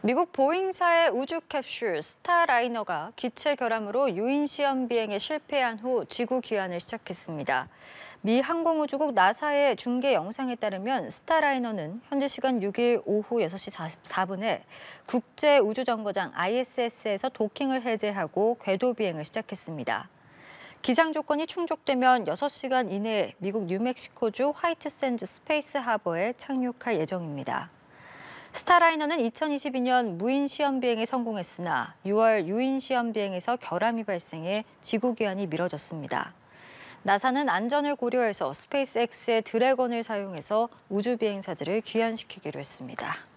미국 보잉사의 우주 캡슐 스타라이너가 기체 결함으로 유인 시험 비행에 실패한 후 지구 귀환을 시작했습니다. 미 항공우주국 나사의 중계 영상에 따르면 스타라이너는 현지 시간 6일 오후 6시 44분에 국제우주정거장 ISS에서 도킹을 해제하고 궤도 비행을 시작했습니다. 기상 조건이 충족되면 6시간 이내에 미국 뉴멕시코주 화이트샌즈 스페이스 하버에 착륙할 예정입니다. 스타라이너는 2022년 무인 시험 비행에 성공했으나 6월 유인 시험 비행에서 결함이 발생해 지구 귀환이 미뤄졌습니다. 나사는 안전을 고려해서 스페이스X의 드래건을 사용해서 우주 비행사들을 귀환시키기로 했습니다.